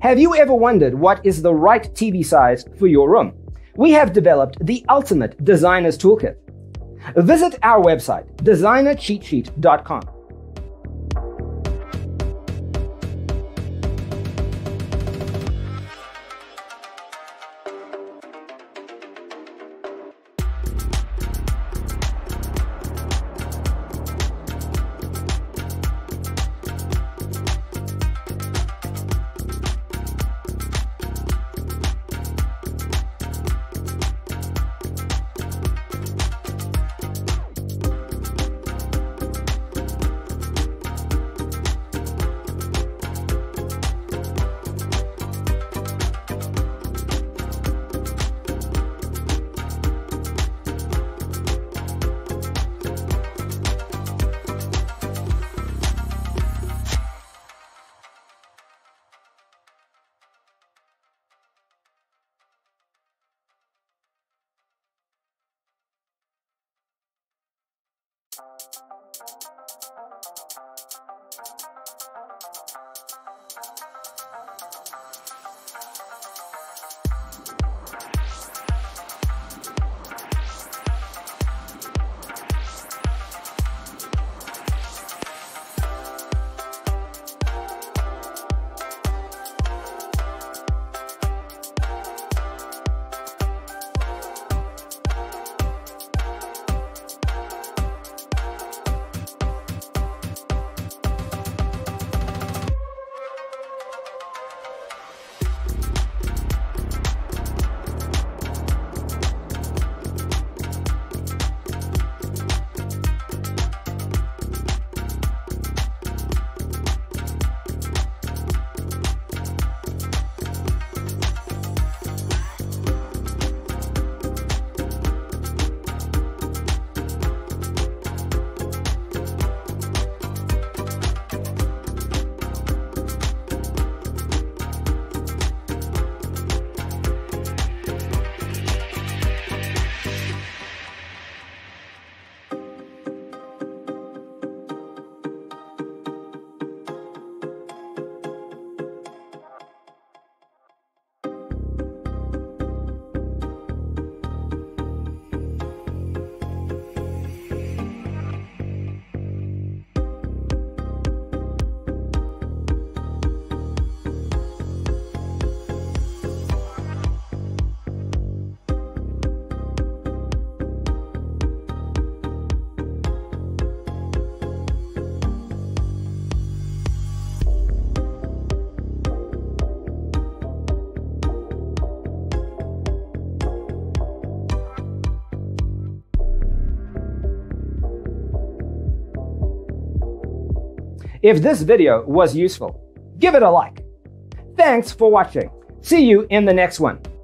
Have you ever wondered what is the right TV size for your room? We have developed the ultimate designer's toolkit. Visit our website, designercheatsheet.com. If this video was useful, give it a like. Thanks for watching. See you in the next one.